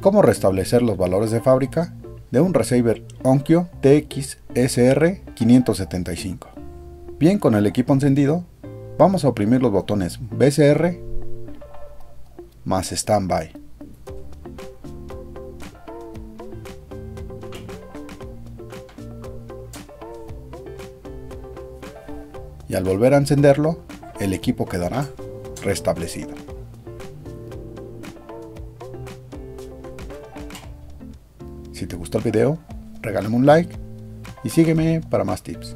cómo restablecer los valores de fábrica de un receiver Onkyo TX-SR575. Bien, con el equipo encendido, vamos a oprimir los botones BCR más Standby. Y al volver a encenderlo, el equipo quedará restablecido. Si te gustó el video, regálame un like y sígueme para más tips.